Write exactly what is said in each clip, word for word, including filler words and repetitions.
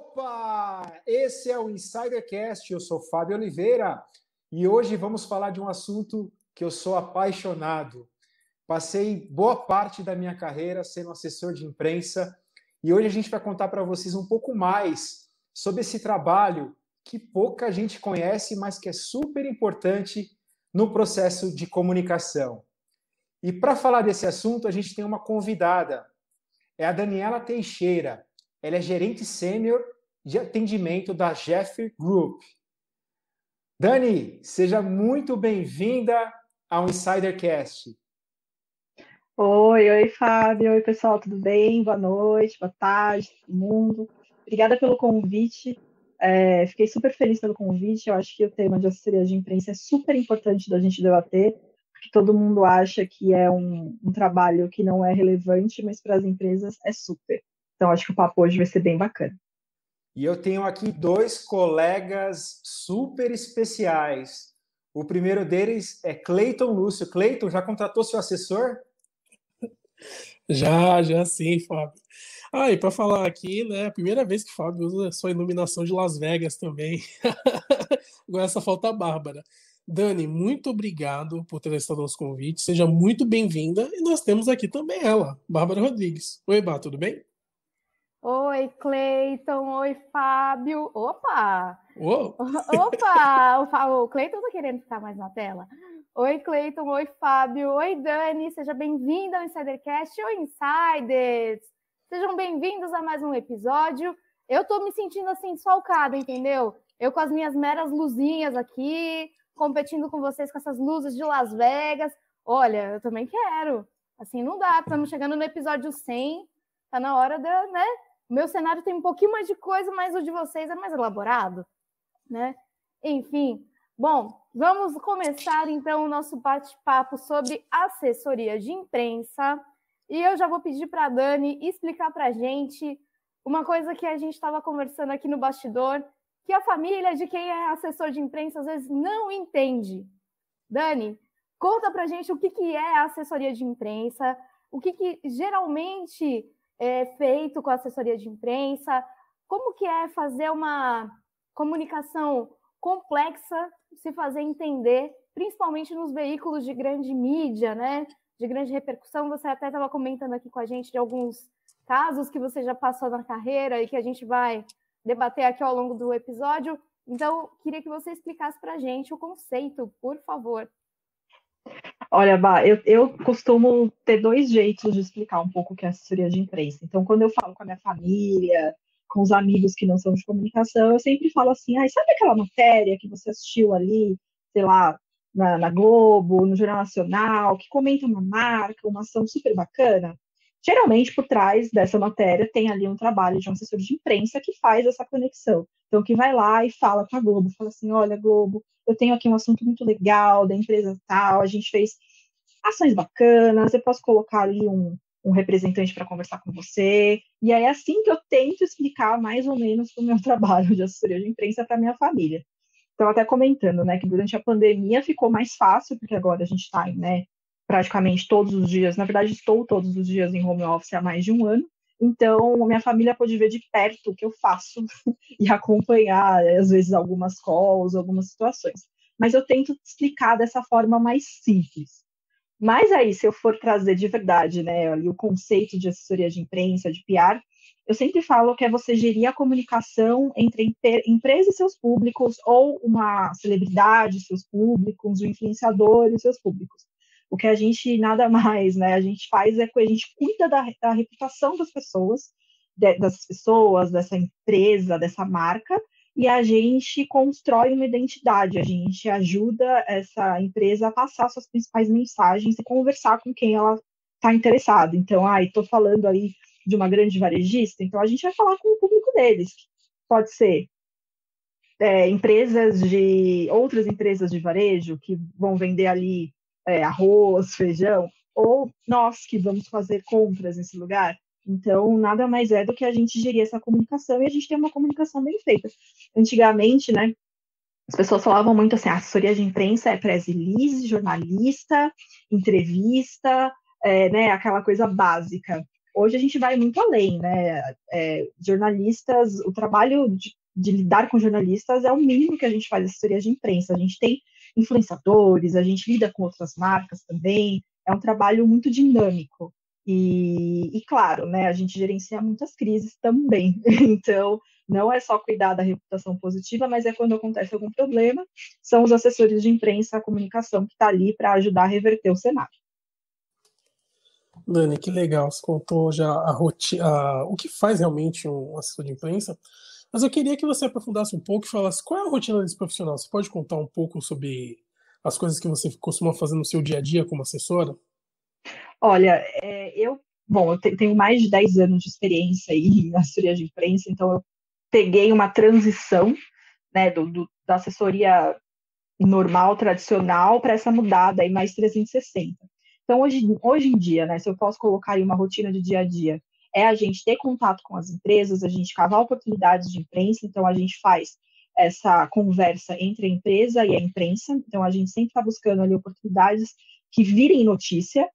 Opa! Esse é o InsiderCast, eu sou Fábio Oliveira e hoje vamos falar de um assunto que eu sou apaixonado. Passei boa parte da minha carreira sendo assessor de imprensa e hoje a gente vai contar para vocês um pouco mais sobre esse trabalho que pouca gente conhece, mas que é super importante no processo de comunicação. E para falar desse assunto, a gente tem uma convidada, é a Daniela Teixeira. Ela é gerente sênior de atendimento da JeffreyGroup. Dani, seja muito bem-vinda ao InsiderCast. Oi, oi, Fábio. Oi, pessoal, tudo bem? Boa noite, boa tarde, todo mundo. Obrigada pelo convite. É, fiquei super feliz pelo convite. Eu acho que o tema de assessoria de imprensa é super importante da gente debater, porque todo mundo acha que é um, um trabalho que não é relevante, mas para as empresas é super. Então, acho que o papo hoje vai ser bem bacana. E eu tenho aqui dois colegas super especiais. O primeiro deles é Clayton Lúcio. Clayton, já contratou seu assessor? Já, já sim, Fábio. Ah, e para falar aqui, né, a primeira vez que o Fábio usa sua iluminação de Las Vegas também. Agora só falta a Bárbara. Dani, muito obrigado por ter aceitado nosso convite. Seja muito bem-vinda. E nós temos aqui também ela, Bárbara Rodrigues. Oi, Bá, tudo bem? Oi, Clayton. Oi, Fábio. Opa! Uou. Opa! O Clayton tá querendo ficar mais na tela. Oi, Clayton. Oi, Fábio. Oi, Dani. Seja bem-vinda ao InsiderCast. Oi, Insiders. Sejam bem-vindos a mais um episódio. Eu tô me sentindo, assim, desfalcada, entendeu? Eu com as minhas meras luzinhas aqui, competindo com vocês com essas luzes de Las Vegas. Olha, eu também quero. Assim, não dá. Estamos chegando no episódio cem. Tá na hora da, né? Meu cenário tem um pouquinho mais de coisa, mas o de vocês é mais elaborado, né? Enfim, bom, vamos começar então o nosso bate-papo sobre assessoria de imprensa. E eu já vou pedir para a Dani explicar para a gente uma coisa que a gente estava conversando aqui no bastidor, que a família de quem é assessor de imprensa às vezes não entende. Dani, conta para a gente o que, que é a assessoria de imprensa, o que, que geralmente é feito com a assessoria de imprensa, como que é fazer uma comunicação complexa, se fazer entender, principalmente nos veículos de grande mídia, né? De grande repercussão. Você até estava comentando aqui com a gente de alguns casos que você já passou na carreira e que a gente vai debater aqui ao longo do episódio. Então, queria que você explicasse para a gente o conceito, por favor. Olha, Bá, eu, eu costumo ter dois jeitos de explicar um pouco o que é assessoria de imprensa. Então, quando eu falo com a minha família, com os amigos que não são de comunicação, eu sempre falo assim, ah, sabe aquela matéria que você assistiu ali, sei lá, na, na Globo, no Jornal Nacional, que comenta uma marca, uma ação super bacana? Geralmente, por trás dessa matéria, tem ali um trabalho de um assessor de imprensa que faz essa conexão. Então, que vai lá e fala com a Globo, fala assim, olha, Globo, eu tenho aqui um assunto muito legal da empresa tal, a gente fez ações bacanas, eu posso colocar ali um, um representante para conversar com você. E aí é assim que eu tento explicar mais ou menos o meu trabalho de assessoria de imprensa para minha família. Então, até comentando, né, que durante a pandemia ficou mais fácil, porque agora a gente está, né, praticamente todos os dias, na verdade estou todos os dias em home office há mais de um ano, então minha família pôde ver de perto o que eu faço e acompanhar, às vezes, algumas calls, algumas situações. Mas eu tento explicar dessa forma mais simples. Mas aí, se eu for trazer de verdade, né, o conceito de assessoria de imprensa, de P R, eu sempre falo que é você gerir a comunicação entre empresa e seus públicos, ou uma celebridade e seus públicos, um influenciador e seus públicos. O que a gente nada mais, né, a gente faz é que a gente cuida da, da reputação das pessoas, de, das pessoas, dessa empresa, dessa marca, e a gente constrói uma identidade, a gente ajuda essa empresa a passar suas principais mensagens e conversar com quem ela está interessada. Então, ah, estou falando ali de uma grande varejista, então a gente vai falar com o público deles, pode ser é, empresas de, outras empresas de varejo que vão vender ali É, arroz, feijão, ou nós que vamos fazer compras nesse lugar. Então, nada mais é do que a gente gerir essa comunicação e a gente ter uma comunicação bem feita. Antigamente, né, as pessoas falavam muito assim, a assessoria de imprensa é press release, jornalista, entrevista, é, né, aquela coisa básica. hoje a gente vai muito além, né? É, jornalistas, o trabalho de, de lidar com jornalistas é o mínimo que a gente faz assessoria de imprensa. A gente tem influenciadores, a gente lida com outras marcas também. É um trabalho muito dinâmico. E, e claro, né, a gente gerencia muitas crises também. Então, não é só cuidar da reputação positiva, mas é quando acontece algum problema, são os assessores de imprensa, a comunicação que está ali para ajudar a reverter o cenário. Dani, que legal, você contou já a roti- a, o que faz realmente um assessor de imprensa, mas eu queria que você aprofundasse um pouco e falasse qual é a rotina desse profissional. Você pode contar um pouco sobre as coisas que você costuma fazer no seu dia a dia como assessora? Olha, é, eu, bom, eu te, tenho mais de dez anos de experiência aí na assessoria de imprensa, então eu peguei uma transição, né, do, do, da assessoria normal, tradicional, para essa mudada aí mais trezentos e sessenta. Então, hoje, hoje em dia, né, se eu posso colocar aí uma rotina de dia a dia, é a gente ter contato com as empresas, a gente cavar oportunidades de imprensa, então a gente faz essa conversa entre a empresa e a imprensa, então a gente sempre está buscando ali oportunidades que virem notícia.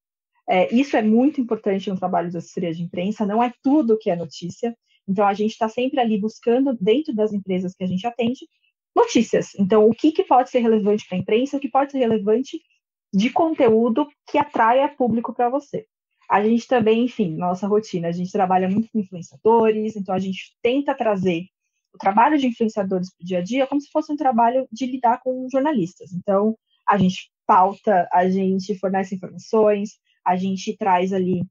É, isso é muito importante no trabalho de assessoria de imprensa, não é tudo que é notícia, então a gente está sempre ali buscando, dentro das empresas que a gente atende, notícias. Então, o que, que pode ser relevante para a imprensa, o que pode ser relevante de conteúdo que atraia público para você. A gente também, enfim, nossa rotina, a gente trabalha muito com influenciadores, então a gente tenta trazer o trabalho de influenciadores para o dia a dia como se fosse um trabalho de lidar com jornalistas. Então, a gente pauta, a gente fornece informações, a gente traz ali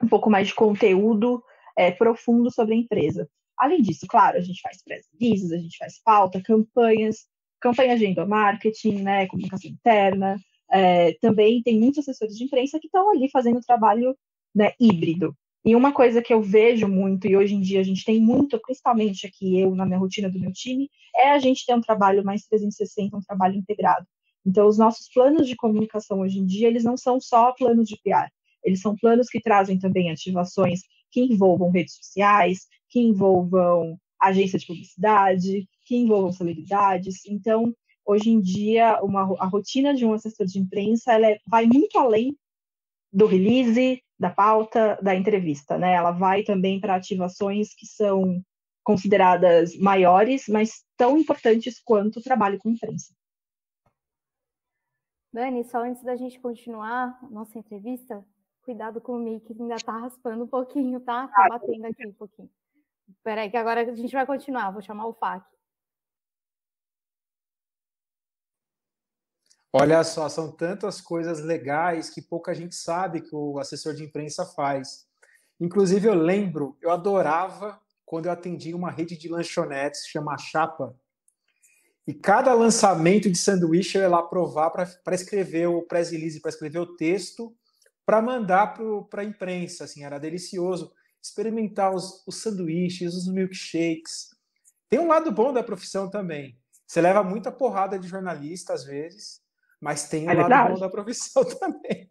um pouco mais de conteúdo é, profundo sobre a empresa. Além disso, claro, a gente faz press releases, a gente faz pauta, campanhas, campanha de endomarketing, né, comunicação interna. É, também tem muitos assessores de imprensa que estão ali fazendo trabalho, né, híbrido. E uma coisa que eu vejo muito, e hoje em dia a gente tem muito, principalmente aqui eu, na minha rotina do meu time, é a gente ter um trabalho mais trezentos e sessenta, um trabalho integrado. Então, os nossos planos de comunicação hoje em dia, eles não são só planos de P R, eles são planos que trazem também ativações que envolvam redes sociais, que envolvam agência de publicidade, que envolvam celebridades. Então, hoje em dia, uma, a rotina de um assessor de imprensa, ela é, vai muito além do release, da pauta, da entrevista, né? Ela vai também para ativações que são consideradas maiores, mas tão importantes quanto o trabalho com imprensa. Dani, só antes da gente continuar a nossa entrevista, cuidado com o mic, que ainda tá raspando um pouquinho, tá? Tá batendo aqui um pouquinho. Peraí, que agora a gente vai continuar, vou chamar o F A C. Olha só, são tantas coisas legais que pouca gente sabe que o assessor de imprensa faz. Inclusive, eu lembro, eu adorava quando eu atendia uma rede de lanchonetes, chama Chapa, e cada lançamento de sanduíche eu ia lá provar para escrever o press release, para escrever o texto, para mandar para a imprensa. Assim, era delicioso experimentar os, os sanduíches, os milkshakes. Tem um lado bom da profissão também. Você leva muita porrada de jornalista, às vezes, mas tem um é lado verdade. Bom da profissão também.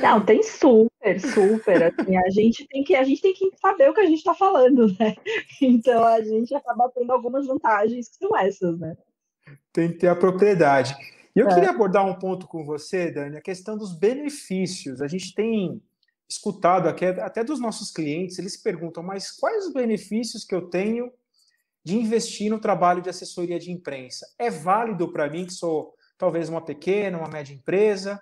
Não, tem super, super. Assim, a, gente tem que, a gente tem que saber o que a gente está falando, né? Então a gente acaba tendo algumas vantagens que são essas, né? Tem que ter a propriedade. E eu é. queria abordar um ponto com você, Dani, a questão dos benefícios. A gente tem escutado aqui, até dos nossos clientes, eles perguntam, mas quais os benefícios que eu tenho de investir no trabalho de assessoria de imprensa? É válido para mim, que sou talvez uma pequena, uma média empresa?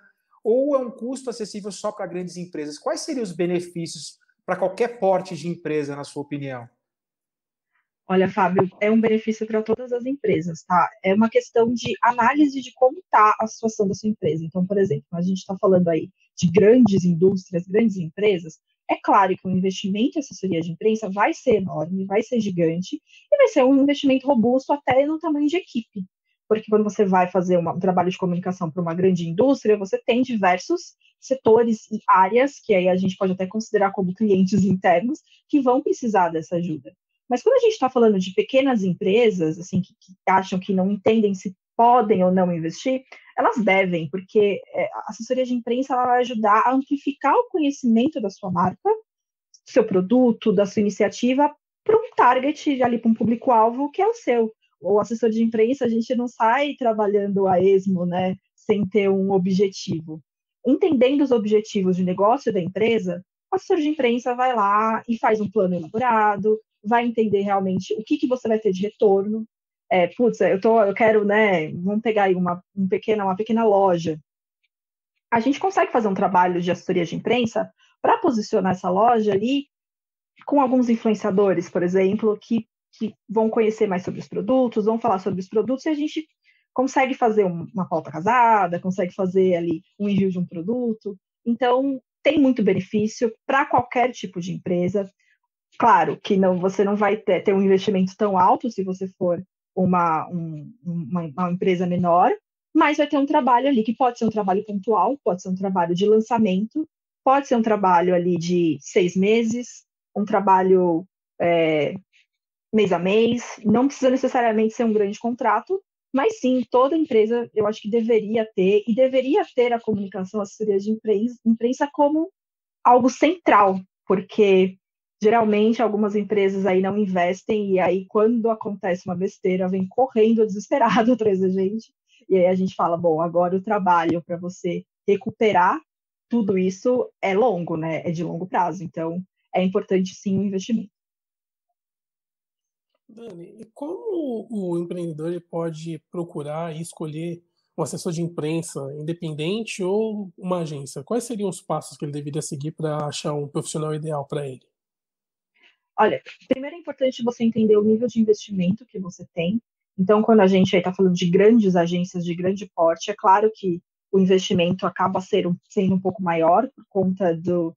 Ou é um custo acessível só para grandes empresas? Quais seriam os benefícios para qualquer porte de empresa, na sua opinião? Olha, Fábio, é um benefício para todas as empresas, tá? É uma questão de análise de como está a situação da sua empresa. Então, por exemplo, a gente está falando aí de grandes indústrias, grandes empresas, é claro que o investimento em assessoria de imprensa vai ser enorme, vai ser gigante, e vai ser um investimento robusto até no tamanho de equipe. Porque quando você vai fazer uma, um trabalho de comunicação para uma grande indústria, você tem diversos setores e áreas, que aí a gente pode até considerar como clientes internos, que vão precisar dessa ajuda. Mas quando a gente está falando de pequenas empresas, assim, que, que acham que não entendem se podem ou não investir, elas devem, porque a assessoria de imprensa ela vai ajudar a amplificar o conhecimento da sua marca, do seu produto, da sua iniciativa, para um target, ali para um público-alvo que é o seu. O assessor de imprensa, a gente não sai trabalhando a esmo, né, sem ter um objetivo. Entendendo os objetivos de negócio da empresa, assessor de imprensa vai lá e faz um plano elaborado, vai entender realmente o que, que você vai ter de retorno. É, putz, eu, tô, eu quero, né, vamos pegar aí uma, um pequena, uma pequena loja. A gente consegue fazer um trabalho de assessoria de imprensa para posicionar essa loja ali com alguns influenciadores, por exemplo, que, que vão conhecer mais sobre os produtos, vão falar sobre os produtos, e a gente consegue fazer um, uma pauta casada, consegue fazer ali um envio de um produto. Então, tem muito benefício para qualquer tipo de empresa. Claro que não, você não vai ter, ter um investimento tão alto se você for uma, um, uma, uma empresa menor, mas vai ter um trabalho ali que pode ser um trabalho pontual, pode ser um trabalho de lançamento, pode ser um trabalho ali de seis meses, um trabalho é, mês a mês, não precisa necessariamente ser um grande contrato, mas sim, toda empresa, eu acho que deveria ter, e deveria ter a comunicação, a assessoria de imprensa, imprensa como algo central, porque geralmente algumas empresas aí não investem, e aí quando acontece uma besteira, vem correndo desesperado atrás da gente. E aí a gente fala, bom, agora o trabalho para você recuperar tudo isso é longo, né? É de longo prazo. Então, é importante, sim, o investimento. Dani, e como o empreendedor pode procurar e escolher um assessor de imprensa independente ou uma agência? Quais seriam os passos que ele deveria seguir para achar um profissional ideal para ele? Olha, primeiro é importante você entender o nível de investimento que você tem. Então, quando a gente está falando de grandes agências de grande porte, é claro que o investimento acaba sendo, sendo um pouco maior por conta do,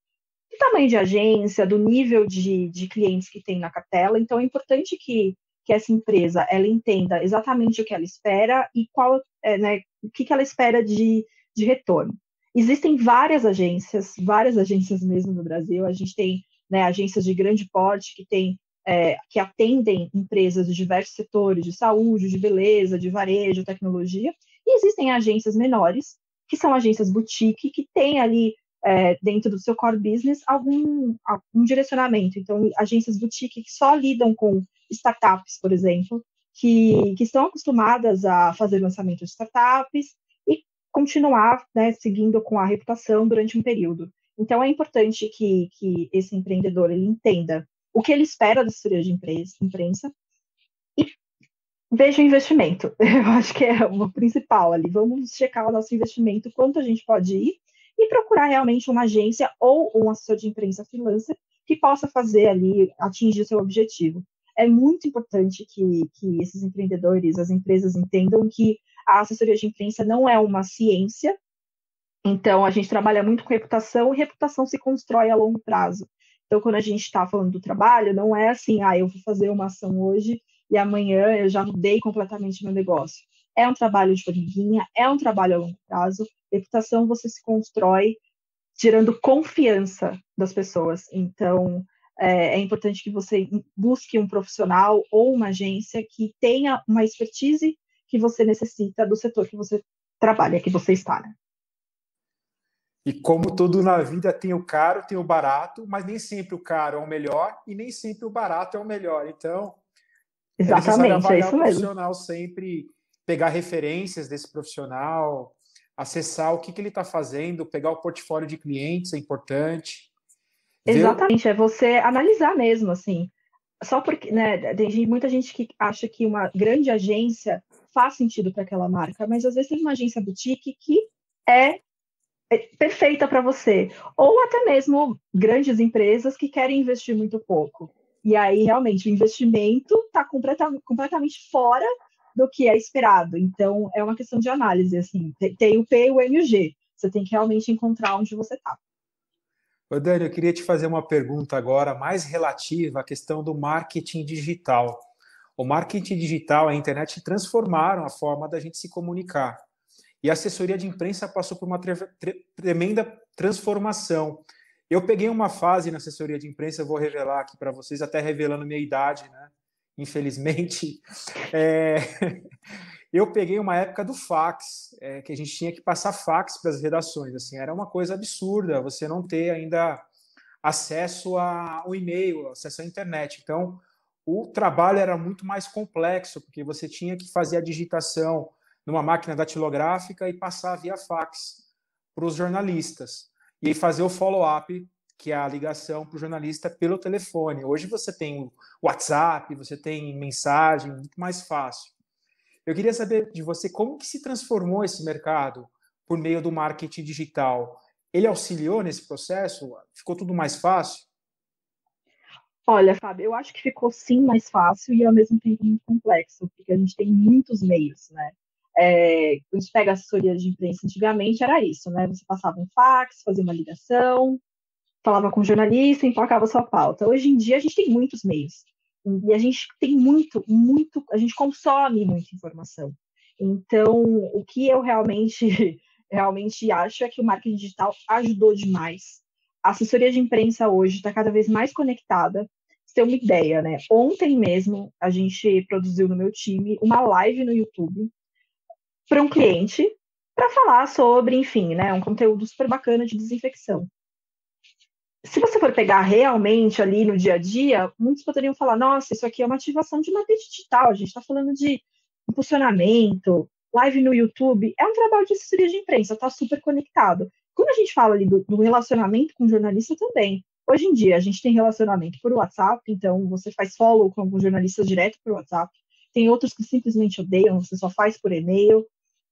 do tamanho de agência, do nível de, de clientes que tem na cartela. Então, é importante que, que essa empresa ela entenda exatamente o que ela espera e qual, é, né, o que, que ela espera de, de retorno. Existem várias agências, várias agências mesmo no Brasil. A gente tem, né, agências de grande porte que tem É, que atendem empresas de diversos setores, de saúde, de beleza, de varejo, tecnologia, e existem agências menores, que são agências boutique, que têm ali, é, dentro do seu core business, algum, algum direcionamento. Então, agências boutique que só lidam com startups, por exemplo, que, que estão acostumadas a fazer lançamento de startups e continuar, né, seguindo com a reputação durante um período. Então, é importante que, que esse empreendedor ele entenda o que ele espera da assessoria de imprensa, e veja o investimento. Eu acho que é o principal ali. Vamos checar o nosso investimento, quanto a gente pode ir, e procurar realmente uma agência ou um assessor de imprensa freelancer que possa fazer ali, atingir o seu objetivo. É muito importante que, que esses empreendedores, as empresas entendam que a assessoria de imprensa não é uma ciência. Então, a gente trabalha muito com reputação, e reputação se constrói a longo prazo. Então, quando a gente está falando do trabalho, não é assim, ah, eu vou fazer uma ação hoje e amanhã eu já mudei completamente meu negócio. É um trabalho de formiguinha, é um trabalho a longo prazo. Reputação você se constrói gerando confiança das pessoas. Então, é, é importante que você busque um profissional ou uma agência que tenha uma expertise que você necessita do setor que você trabalha, que você está, né? E como tudo na vida, tem o caro, tem o barato, mas nem sempre o caro é o melhor e nem sempre o barato é o melhor. Então, exatamente, é necessário avaliar o profissional sempre, pegar referências desse profissional, acessar o que, que ele está fazendo, pegar o portfólio de clientes é importante. Exatamente, ver... é você analisar mesmo, assim. Só porque, né, tem muita gente que acha que uma grande agência faz sentido para aquela marca, mas às vezes tem uma agência boutique que é perfeita para você, ou até mesmo grandes empresas que querem investir muito pouco, e aí realmente o investimento está completa, completamente fora do que é esperado. Então é uma questão de análise, assim, tem o P, o M e o G, você tem que realmente encontrar onde você está. Ô Dani, eu queria te fazer uma pergunta agora mais relativa à questão do marketing digital. O marketing digital, a internet transformaram a forma da gente se comunicar. E a assessoria de imprensa passou por uma tre tre tremenda transformação. Eu peguei uma fase na assessoria de imprensa, eu vou revelar aqui para vocês, até revelando minha idade, né? Infelizmente. É... Eu peguei uma época do fax, é, que a gente tinha que passar fax para as redações. Assim, era uma coisa absurda você não ter ainda acesso ao e-mail, acesso à internet. Então, o trabalho era muito mais complexo, porque você tinha que fazer a digitação numa máquina datilográfica e passar via fax para os jornalistas. E aí fazer o follow-up que é a ligação para o jornalista pelo telefone. Hoje você tem o WhatsApp, você tem mensagem, muito mais fácil. Eu queria saber de você como que se transformou esse mercado por meio do marketing digital. Ele auxiliou nesse processo? Ficou tudo mais fácil? Olha, Fábio, eu acho que ficou sim mais fácil e ao mesmo tempo muito complexo, porque a gente tem muitos meios, né? É, a gente pega assessoria de imprensa, antigamente era isso, né? Você passava um fax, fazia uma ligação, falava com o jornalista e emplacava sua pauta. Hoje em dia a gente tem muitos meios e a gente tem muito, muito, a gente consome muita informação. Então, o que eu realmente, realmente acho é que o marketing digital ajudou demais. A assessoria de imprensa hoje está cada vez mais conectada. Você tem uma ideia, né? Ontem mesmo a gente produziu no meu time uma live no YouTube para um cliente para falar sobre, enfim, né, um conteúdo super bacana de desinfecção. Se você for pegar realmente ali no dia a dia, muitos poderiam falar, nossa, isso aqui é uma ativação de marketing digital, a gente está falando de impulsionamento, live no YouTube, é um trabalho de assessoria de imprensa, está super conectado. Quando a gente fala ali do, do relacionamento com o jornalista também, hoje em dia a gente tem relacionamento por WhatsApp, então você faz follow com alguns jornalistas direto por WhatsApp, tem outros que simplesmente odeiam, você só faz por e-mail,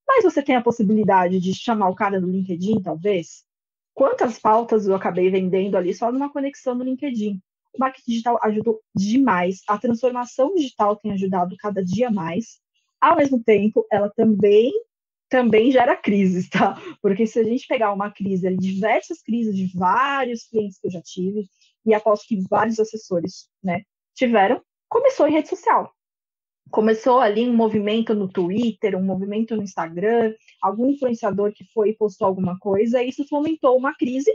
mas você tem a possibilidade de chamar o cara do LinkedIn, talvez. Quantas pautas eu acabei vendendo ali só numa conexão no LinkedIn? O marketing digital ajudou demais, a transformação digital tem ajudado cada dia mais. Ao mesmo tempo, ela também, também gera crises, tá? Porque se a gente pegar uma crise, diversas crises de vários clientes que eu já tive, e aposto que vários assessores, né, tiveram, começou em rede social. Começou ali um movimento no Twitter, um movimento no Instagram, algum influenciador que foi e postou alguma coisa, e isso fomentou uma crise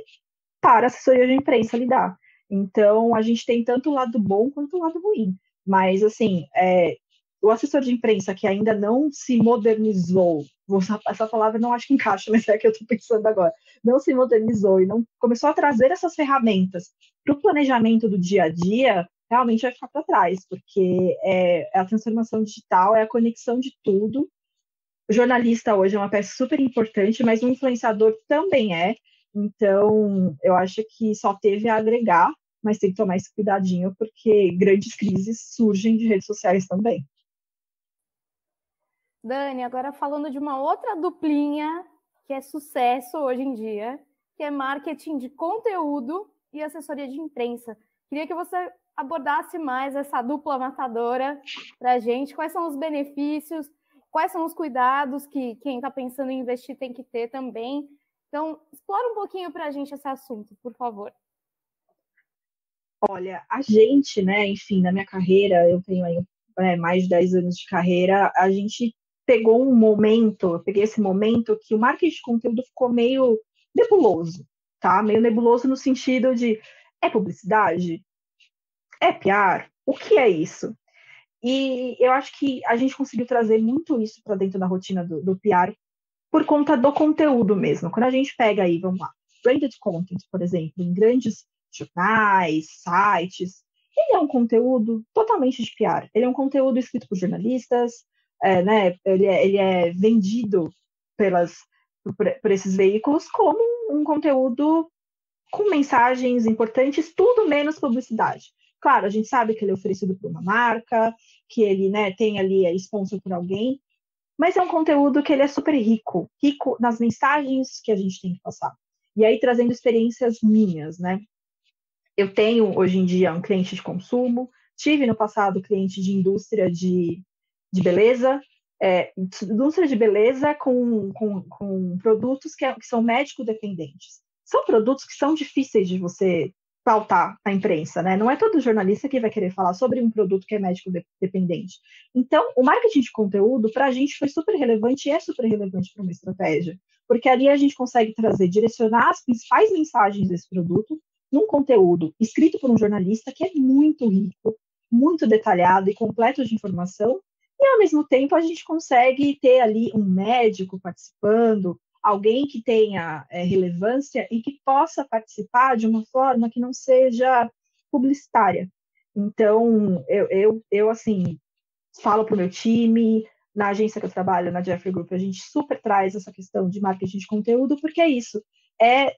para a assessoria de imprensa lidar. Então, a gente tem tanto o lado bom quanto o lado ruim. Mas, assim, é, o assessor de imprensa que ainda não se modernizou, vou usar essa palavra, não acho que encaixa, mas é a que eu estou pensando agora, não se modernizou e não começou a trazer essas ferramentas para o planejamento do dia a dia, realmente vai ficar para trás, porque é a transformação digital, é a conexão de tudo. O jornalista hoje é uma peça super importante, mas o influenciador também é. Então, eu acho que só teve a agregar, mas tem que tomar esse cuidadinho, porque grandes crises surgem de redes sociais também. Dani, agora falando de uma outra duplinha que é sucesso hoje em dia, que é marketing de conteúdo e assessoria de imprensa. Queria que você abordasse mais essa dupla matadora para a gente, quais são os benefícios, quais são os cuidados que quem está pensando em investir tem que ter também. Então, explora um pouquinho para a gente esse assunto, por favor. Olha, a gente, né, enfim, na minha carreira, eu tenho aí é, mais de dez anos de carreira, a gente pegou um momento, eu peguei esse momento que o marketing de conteúdo ficou meio nebuloso, tá? Meio nebuloso no sentido de, é publicidade? É P R? O que é isso? E eu acho que a gente conseguiu trazer muito isso para dentro da rotina do, do P R por conta do conteúdo mesmo. Quando a gente pega aí, vamos lá, branded content, por exemplo, em grandes jornais, sites, ele é um conteúdo totalmente de P R. Ele é um conteúdo escrito por jornalistas, é, né? ele, é, ele é vendido pelas, por, por esses veículos como um, um conteúdo com mensagens importantes, tudo menos publicidade. Claro, a gente sabe que ele é oferecido por uma marca, que ele, né, tem ali a sponsor por alguém, mas é um conteúdo que ele é super rico, rico nas mensagens que a gente tem que passar. E aí, trazendo experiências minhas, né? Eu tenho, hoje em dia, um cliente de consumo, tive no passado cliente de indústria de, de beleza, é, indústria de beleza com, com, com produtos que, que são médico-dependentes. São produtos que são difíceis de você pautar a imprensa, né? Não é todo jornalista que vai querer falar sobre um produto que é médico-dependente. Então, o marketing de conteúdo, para a gente, foi super relevante e é super relevante para uma estratégia, porque ali a gente consegue trazer, direcionar as principais mensagens desse produto num conteúdo escrito por um jornalista que é muito rico, muito detalhado e completo de informação, e, ao mesmo tempo, a gente consegue ter ali um médico participando, alguém que tenha é, relevância e que possa participar de uma forma que não seja publicitária. Então, eu, eu, eu assim, falo para o meu time, na agência que eu trabalho, na JeffreyGroup, a gente super traz essa questão de marketing de conteúdo, porque é isso, é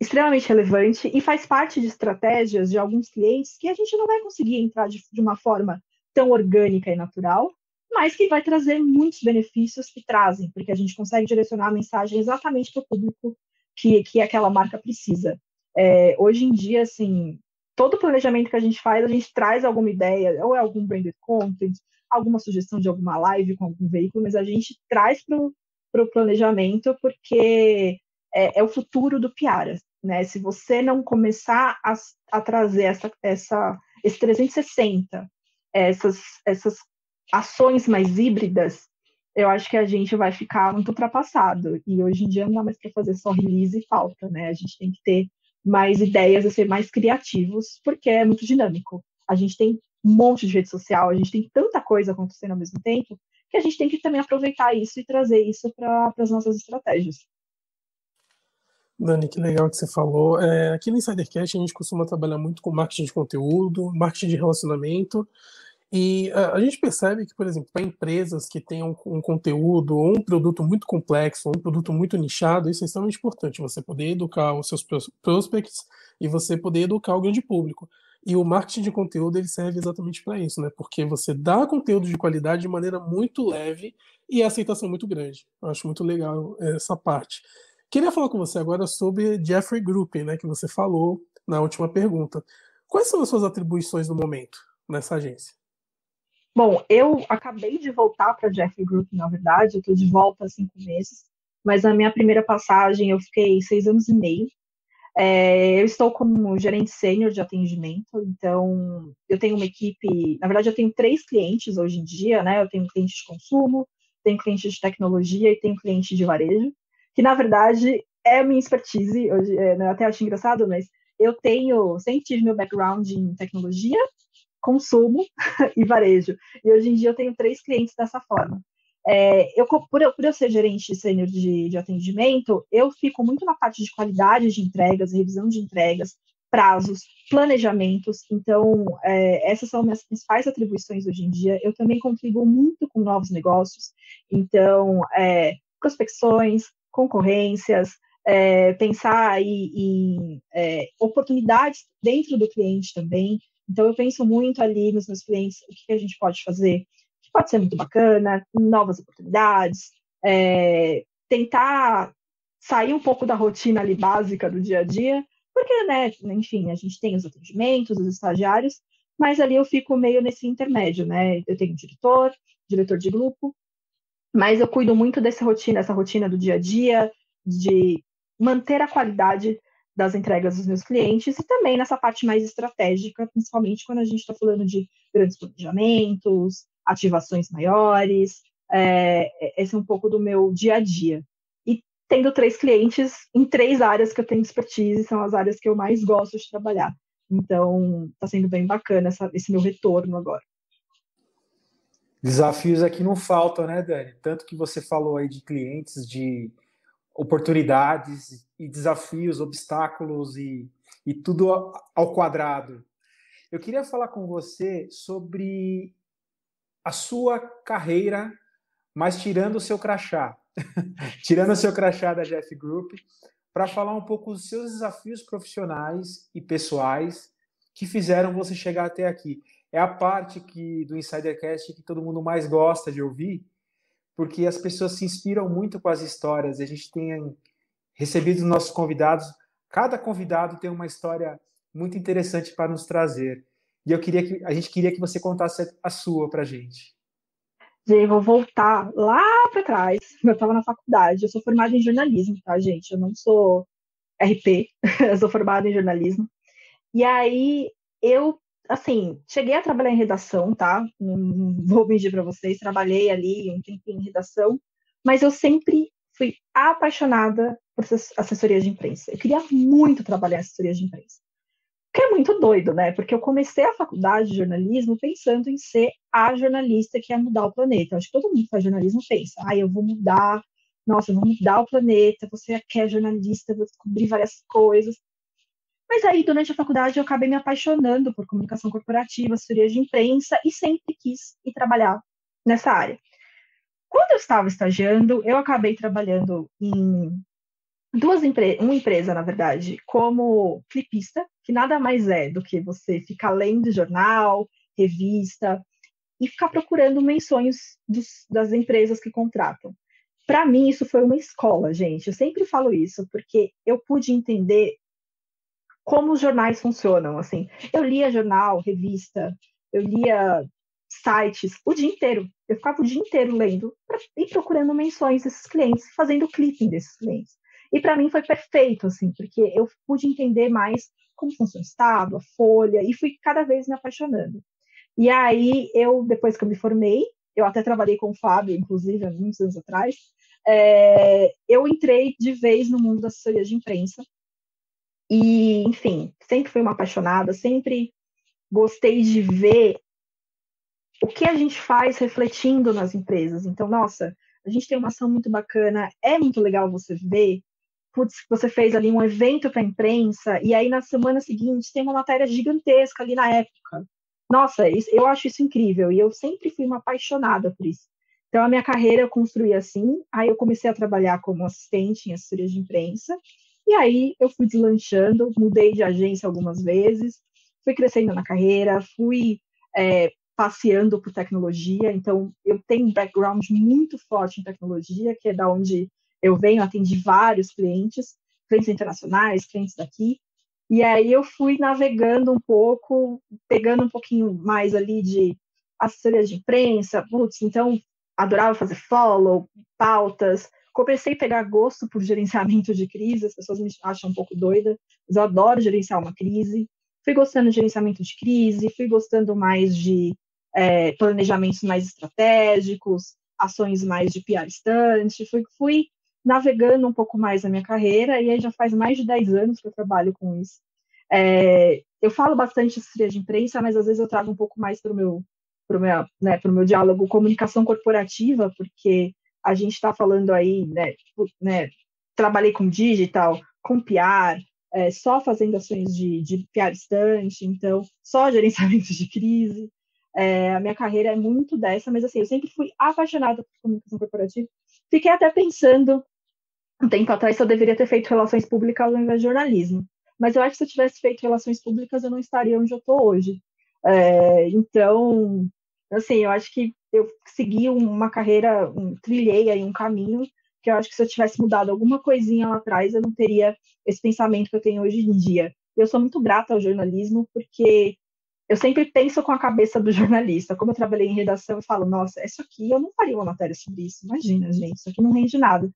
extremamente relevante e faz parte de estratégias de alguns clientes que a gente não vai conseguir entrar de, de uma forma tão orgânica e natural, mas que vai trazer muitos benefícios que trazem, porque a gente consegue direcionar a mensagem exatamente para o público que, que aquela marca precisa. É, hoje em dia, assim, todo planejamento que a gente faz, a gente traz alguma ideia, ou é algum branded content, alguma sugestão de alguma live com algum veículo, mas a gente traz para o planejamento porque é, é o futuro do P R, né? Se você não começar a, a trazer essa, essa, esse trezentos e sessenta, essas, essas ações mais híbridas, eu acho que a gente vai ficar muito ultrapassado. E hoje em dia não dá mais para fazer só release e pauta, né? A gente tem que ter mais ideias e ser mais criativos, porque é muito dinâmico. A gente tem um monte de rede social, a gente tem tanta coisa acontecendo ao mesmo tempo, que a gente tem que também aproveitar isso e trazer isso para as nossas estratégias. Dani, que legal que você falou. É, aqui no InsiderCast a gente costuma trabalhar muito com marketing de conteúdo, marketing de relacionamento, e a, a gente percebe que, por exemplo, para empresas que tenham um, um conteúdo ou um produto muito complexo, ou um produto muito nichado, isso é extremamente importante, você poder educar os seus prospects e você poder educar o grande público. E o marketing de conteúdo ele serve exatamente para isso, né? Porque você dá conteúdo de qualidade de maneira muito leve e a aceitação é muito grande. Eu acho muito legal essa parte. Queria falar com você agora sobre JeffreyGroup, né? Que você falou na última pergunta. Quais são as suas atribuições no momento nessa agência? Bom, eu acabei de voltar para a JeffreyGroup, na verdade. Eu estou de volta há cinco meses. Mas na minha primeira passagem eu fiquei seis anos e meio. É, eu estou como gerente sênior de atendimento, então eu tenho uma equipe, na verdade eu tenho três clientes hoje em dia, né? Eu tenho cliente de consumo, tenho cliente de tecnologia e tenho cliente de varejo, que na verdade é a minha expertise, hoje, é, eu até acho engraçado, mas eu tenho, sempre tive meu background em tecnologia, consumo e varejo, e hoje em dia eu tenho três clientes dessa forma. É, eu, por, eu, por eu ser gerente sênior de, de atendimento, eu fico muito na parte de qualidade de entregas, revisão de entregas, prazos, planejamentos. Então, é, essas são minhas principais atribuições hoje em dia. Eu também contribuo muito com novos negócios. Então, é, prospecções, concorrências, é, pensar aí em é, oportunidades dentro do cliente também. Então, eu penso muito ali nos meus clientes, o que a gente pode fazer. Pode ser muito bacana, novas oportunidades, é, tentar sair um pouco da rotina ali básica do dia a dia, porque, né, enfim, a gente tem os atendimentos, os estagiários, mas ali eu fico meio nesse intermédio, né? Eu tenho um diretor, diretor de grupo, mas eu cuido muito dessa rotina, essa rotina do dia a dia, de manter a qualidade das entregas dos meus clientes e também nessa parte mais estratégica, principalmente quando a gente está falando de grandes planejamentos, ativações maiores, é, esse é um pouco do meu dia a dia. E tendo três clientes em três áreas que eu tenho expertise, são as áreas que eu mais gosto de trabalhar. Então, está sendo bem bacana essa, esse meu retorno agora. Desafios aqui não faltam, né, Dani? Tanto que você falou aí de clientes, de oportunidades e desafios, obstáculos e, e tudo ao quadrado. Eu queria falar com você sobre a sua carreira, mas tirando o seu crachá, tirando o seu crachá da JeffreyGroup, para falar um pouco dos seus desafios profissionais e pessoais que fizeram você chegar até aqui. É a parte que, do InsiderCast que todo mundo mais gosta de ouvir, porque as pessoas se inspiram muito com as histórias. A gente tem recebido nossos convidados, cada convidado tem uma história muito interessante para nos trazer. E eu queria que, a gente queria que você contasse a sua para a gente. Gente, vou voltar lá para trás. Eu estava na faculdade, eu sou formada em jornalismo, tá, gente? Eu não sou R P, eu sou formada em jornalismo. E aí, eu, assim, cheguei a trabalhar em redação, tá? Não, não vou mentir para vocês, trabalhei ali um tempinho em redação, mas eu sempre fui apaixonada por assessoria de imprensa. Eu queria muito trabalhar em assessoria de imprensa. Que é muito doido, né? Porque eu comecei a faculdade de jornalismo pensando em ser a jornalista que ia mudar o planeta. Acho que todo mundo que faz jornalismo pensa, ah, eu vou mudar, nossa, eu vou mudar o planeta, você que é jornalista, eu vou descobrir várias coisas. Mas aí, durante a faculdade, eu acabei me apaixonando por comunicação corporativa, assessoria de imprensa, e sempre quis ir trabalhar nessa área. Quando eu estava estagiando, eu acabei trabalhando em duas empre- uma empresa, na verdade, como flipista, que nada mais é do que você ficar lendo jornal, revista, e ficar procurando menções dos, das empresas que contratam. Para mim, isso foi uma escola, gente. Eu sempre falo isso, porque eu pude entender como os jornais funcionam. Assim, eu lia jornal, revista, eu lia sites o dia inteiro. Eu ficava o dia inteiro lendo e procurando menções desses clientes, fazendo clipping desses clientes. E para mim foi perfeito, assim, porque eu pude entender mais como funciona o Estado, a Folha, e fui cada vez me apaixonando. E aí, eu, depois que eu me formei, eu até trabalhei com o Fábio, inclusive, há muitos anos atrás, é, eu entrei de vez no mundo da assessoria de imprensa. E, enfim, sempre fui uma apaixonada, sempre gostei de ver o que a gente faz refletindo nas empresas. Então, nossa, a gente tem uma ação muito bacana, é muito legal você ver, putz, você fez ali um evento para a imprensa, e aí na semana seguinte tem uma matéria gigantesca ali na época. Nossa, isso, eu acho isso incrível, e eu sempre fui uma apaixonada por isso. Então, a minha carreira eu construí assim, aí eu comecei a trabalhar como assistente em assessoria de imprensa, e aí eu fui deslanchando, mudei de agência algumas vezes, fui crescendo na carreira, fui é, passeando por tecnologia, então eu tenho um background muito forte em tecnologia, que é da onde eu venho, atendi vários clientes, clientes internacionais, clientes daqui. E aí eu fui navegando um pouco, pegando um pouquinho mais ali de assessoria de imprensa, putz, então adorava fazer follow, pautas, comecei a pegar gosto por gerenciamento de crise, as pessoas me acham um pouco doida, mas eu adoro gerenciar uma crise, fui gostando de gerenciamento de crise, fui gostando mais de é, planejamentos mais estratégicos, ações mais de P R estante, fui... fui navegando um pouco mais a minha carreira, e aí já faz mais de dez anos que eu trabalho com isso. É, eu falo bastante de assessoria de imprensa, mas às vezes eu trago um pouco mais para o meu, pro meu, né, pro meu diálogo comunicação corporativa, porque a gente está falando aí, né, né, trabalhei com digital, com P R, é, só fazendo ações de, de P R estante, então, só gerenciamento de crise. É, a minha carreira é muito dessa, mas assim, eu sempre fui apaixonada por comunicação corporativa. Fiquei até pensando um tempo atrás se eu deveria ter feito relações públicas ao invés de jornalismo. Mas eu acho que se eu tivesse feito relações públicas, eu não estaria onde eu estou hoje. É, então, assim, eu acho que eu segui uma carreira, um, trilhei aí um caminho, que eu acho que se eu tivesse mudado alguma coisinha lá atrás, eu não teria esse pensamento que eu tenho hoje em dia. Eu sou muito grata ao jornalismo, porque eu sempre penso com a cabeça do jornalista. Como eu trabalhei em redação, eu falo, nossa, isso aqui, eu não faria uma matéria sobre isso. Imagina, gente, isso aqui não rende nada.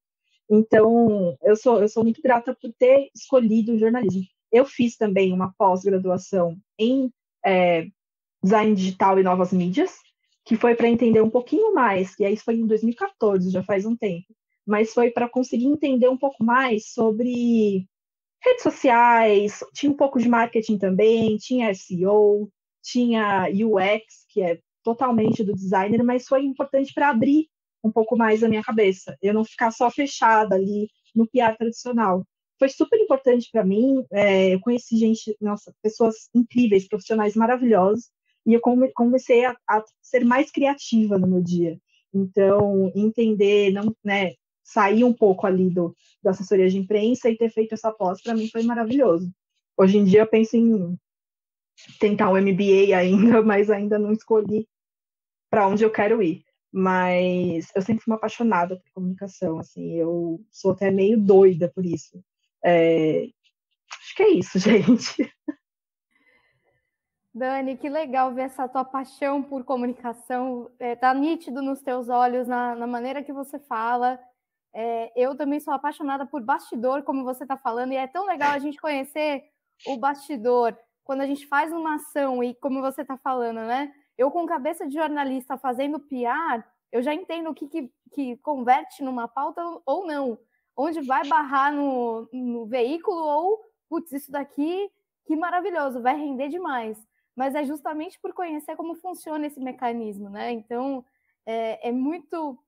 Então, eu sou, eu sou muito grata por ter escolhido o jornalismo. Eu fiz também uma pós-graduação em é, design digital e novas mídias, que foi para entender um pouquinho mais, e aí isso foi em dois mil e catorze, já faz um tempo, mas foi para conseguir entender um pouco mais sobre redes sociais, tinha um pouco de marketing também, tinha S E O, tinha U X, que é totalmente do designer, mas foi importante para abrir um pouco mais a minha cabeça, eu não ficar só fechada ali no P R tradicional. Foi super importante para mim, é, eu conheci gente, nossa, pessoas incríveis, profissionais maravilhosos, e eu come, comecei a, a ser mais criativa no meu dia. Então, entender, não, né, sair um pouco ali do, da assessoria de imprensa e ter feito essa pós, para mim foi maravilhoso. Hoje em dia eu penso em tentar um M B A ainda, mas ainda não escolhi para onde eu quero ir. Mas eu sempre fui uma apaixonada por comunicação, assim, eu sou até meio doida por isso. É... Acho que é isso, gente. Dani, que legal ver essa tua paixão por comunicação, é, tá nítido nos teus olhos, na, na maneira que você fala. É, eu também sou apaixonada por bastidor, como você tá falando, e é tão legal a gente conhecer o bastidor, quando a gente faz uma ação, e como você tá falando, né? Eu, com cabeça de jornalista fazendo P R, eu já entendo o que, que, que converte numa pauta ou não. Onde vai barrar no, no veículo ou, putz, isso daqui, que maravilhoso, vai render demais. Mas é justamente por conhecer como funciona esse mecanismo, né? Então, é, é muito...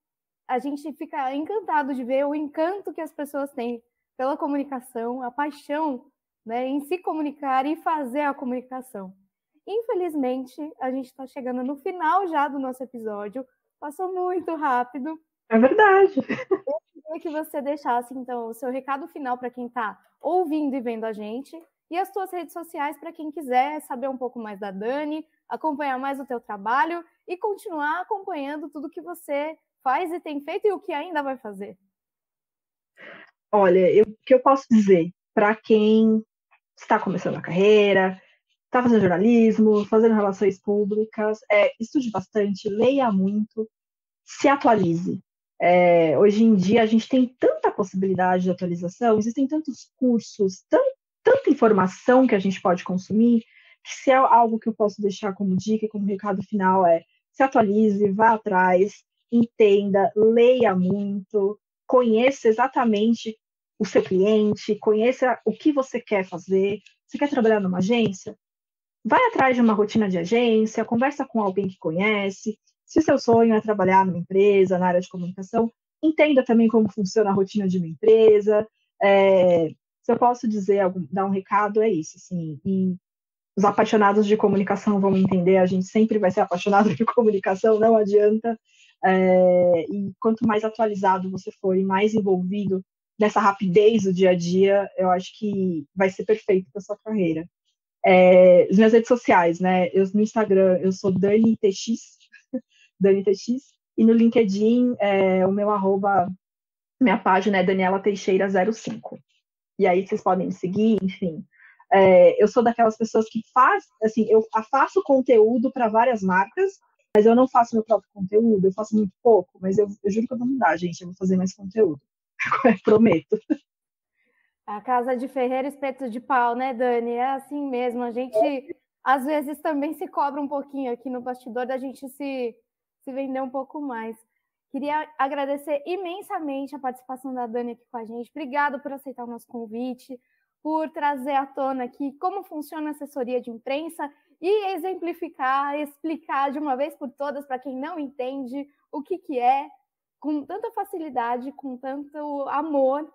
A gente fica encantado de ver o encanto que as pessoas têm pela comunicação, a paixão, né, em se comunicar e fazer a comunicação. Infelizmente, a gente está chegando no final já do nosso episódio, passou muito rápido, É verdade. Eu queria que você deixasse, então, o seu recado final para quem está ouvindo e vendo a gente e as suas redes sociais para quem quiser saber um pouco mais da Dani, acompanhar mais o teu trabalho e continuar acompanhando tudo que você faz e tem feito e o que ainda vai fazer. Olha, eu, o que eu posso dizer para quem está começando a carreira, está fazendo jornalismo, fazendo relações públicas, é, estude bastante, leia muito, se atualize. É, hoje em dia a gente tem tanta possibilidade de atualização, existem tantos cursos, tão, tanta informação que a gente pode consumir, que se é algo que eu posso deixar como dica, como recado final, é se atualize, vá atrás, entenda, leia muito, conheça exatamente o seu cliente, conheça o que você quer fazer. Você quer trabalhar numa agência? Vai atrás de uma rotina de agência, conversa com alguém que conhece. Se o seu sonho é trabalhar numa empresa, na área de comunicação, entenda também como funciona a rotina de uma empresa. É, se eu posso dizer, algum, dar um recado, é isso. Assim, e os apaixonados de comunicação vão entender, a gente sempre vai ser apaixonado de comunicação, não adianta. É, e quanto mais atualizado você for e mais envolvido nessa rapidez do dia a dia, eu acho que vai ser perfeito para sua carreira. É, as minhas redes sociais, né? Eu, no Instagram, eu sou DaniTX, DaniTX, e no LinkedIn, é, o meu arroba, minha página é Daniela Teixeira zero cinco. E aí vocês podem me seguir, enfim. É, eu sou daquelas pessoas que faz, assim, eu faço conteúdo para várias marcas, mas eu não faço meu próprio conteúdo, eu faço muito pouco, mas eu, eu juro que eu vou mudar, gente, eu vou fazer mais conteúdo. Prometo. A casa de ferreiro, espeto de pau, né, Dani? É assim mesmo, a gente é. Às vezes também se cobra um pouquinho aqui no bastidor da gente se, se vender um pouco mais. Queria agradecer imensamente a participação da Dani aqui com a gente. Obrigado por aceitar o nosso convite, por trazer à tona aqui como funciona a assessoria de imprensa e exemplificar, explicar de uma vez por todas para quem não entende o que, que é, com tanta facilidade, com tanto amor.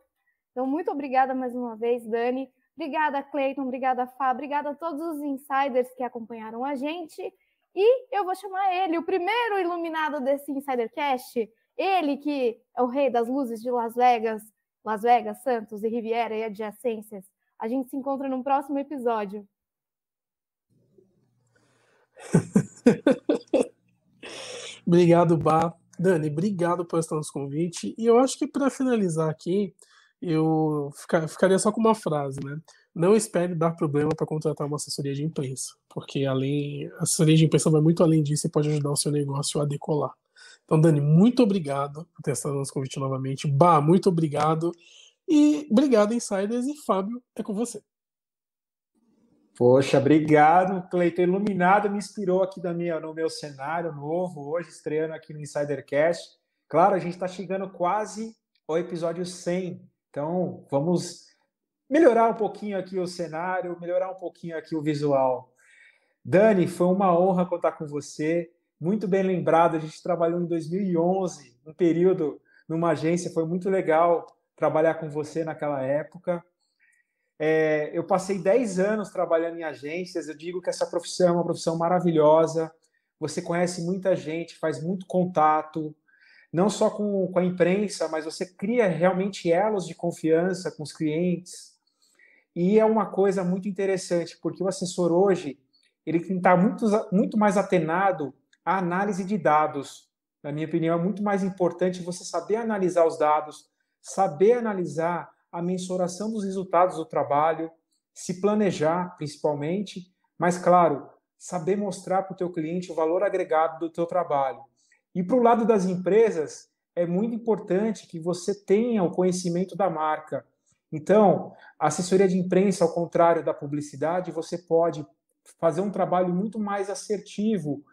Então, muito obrigada mais uma vez, Dani. Obrigada, Clayton. Obrigada, Fá. Obrigada a todos os insiders que acompanharam a gente. E eu vou chamar ele, o primeiro iluminado desse InsiderCast. Ele que é o rei das luzes de Las Vegas, Las Vegas, Santos e Riviera e adjacências. A gente se encontra num próximo episódio. Obrigado, Bá. Dani, obrigado por estar nos convite. E eu acho que para finalizar aqui, eu ficar, ficaria só com uma frase, né? Não espere dar problema para contratar uma assessoria de imprensa, porque além, a assessoria de imprensa vai muito além disso e pode ajudar o seu negócio a decolar. Então, Dani, muito obrigado por ter estado nos convite novamente. Bah, muito obrigado. E obrigado, Insiders. E Fábio, é com você. Poxa, obrigado, Cleiton. Iluminado, me inspirou aqui da minha, no meu cenário novo, hoje estreando aqui no InsiderCast. Claro, a gente está chegando quase ao episódio cem, então vamos melhorar um pouquinho aqui o cenário, melhorar um pouquinho aqui o visual. Dani, foi uma honra contar com você, muito bem lembrado, a gente trabalhou em dois mil e onze, um período numa agência, foi muito legal trabalhar com você naquela época. É, eu passei dez anos trabalhando em agências, eu digo que essa profissão é uma profissão maravilhosa, você conhece muita gente, faz muito contato, não só com, com a imprensa, mas você cria realmente elos de confiança com os clientes, e é uma coisa muito interessante, porque o assessor hoje, ele tem que estar muito, muito mais atenado à análise de dados. Na minha opinião, é muito mais importante você saber analisar os dados, saber analisar a mensuração dos resultados do trabalho, se planejar, principalmente, mas, claro, saber mostrar para o teu cliente o valor agregado do teu trabalho. E para o lado das empresas, é muito importante que você tenha o conhecimento da marca. Então, a assessoria de imprensa, ao contrário da publicidade, você pode fazer um trabalho muito mais assertivo,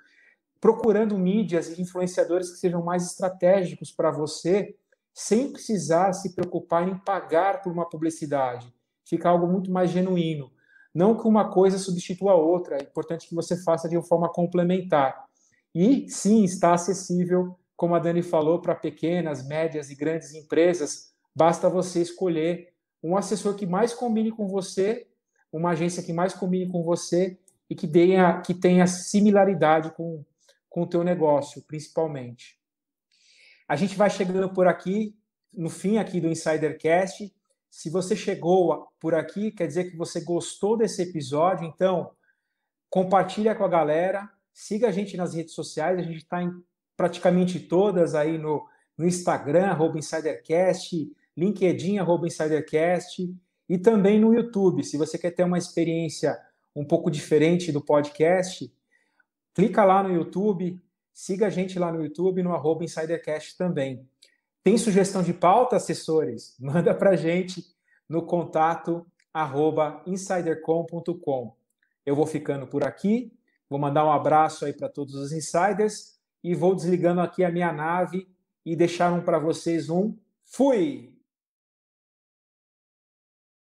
procurando mídias e influenciadores que sejam mais estratégicos para você, sem precisar se preocupar em pagar por uma publicidade. Fica algo muito mais genuíno. Não que uma coisa substitua a outra, é importante que você faça de uma forma complementar. E, sim, está acessível, como a Dani falou, para pequenas, médias e grandes empresas. Basta você escolher um assessor que mais combine com você, uma agência que mais combine com você e que tenha, que tenha similaridade com, com o teu negócio, principalmente. A gente vai chegando por aqui, no fim aqui do InsiderCast. Se você chegou por aqui, quer dizer que você gostou desse episódio, então compartilha com a galera, siga a gente nas redes sociais, a gente está em praticamente todas aí no, no Instagram, arroba InsiderCast, LinkedIn, arroba InsiderCast, e também no YouTube. Se você quer ter uma experiência um pouco diferente do podcast, clica lá no YouTube, siga a gente lá no YouTube, no arroba InsiderCast também. Tem sugestão de pauta, assessores? Manda para a gente no contato arroba insidercom ponto com. Eu vou ficando por aqui, vou mandar um abraço aí para todos os insiders e vou desligando aqui a minha nave e deixar um para vocês um fui!